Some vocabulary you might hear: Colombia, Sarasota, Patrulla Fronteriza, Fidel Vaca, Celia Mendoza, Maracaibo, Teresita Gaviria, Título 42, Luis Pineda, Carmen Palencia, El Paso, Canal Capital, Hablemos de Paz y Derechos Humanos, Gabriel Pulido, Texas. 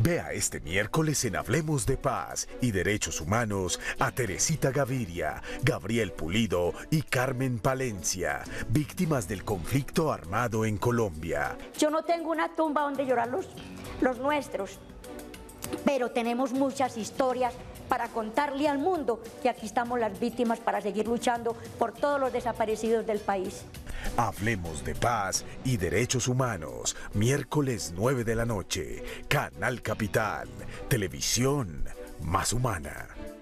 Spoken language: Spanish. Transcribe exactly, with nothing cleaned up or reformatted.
Vea este miércoles en Hablemos de Paz y Derechos Humanos a Teresita Gaviria, Gabriel Pulido y Carmen Palencia, víctimas del conflicto armado en Colombia. Yo no tengo una tumba donde llorar los, los nuestros, pero tenemos muchas historias para contarle al mundo que aquí estamos las víctimas para seguir luchando por todos los desaparecidos del país. Hablemos de Paz y Derechos Humanos, miércoles nueve de la noche, Canal Capital, televisión más humana.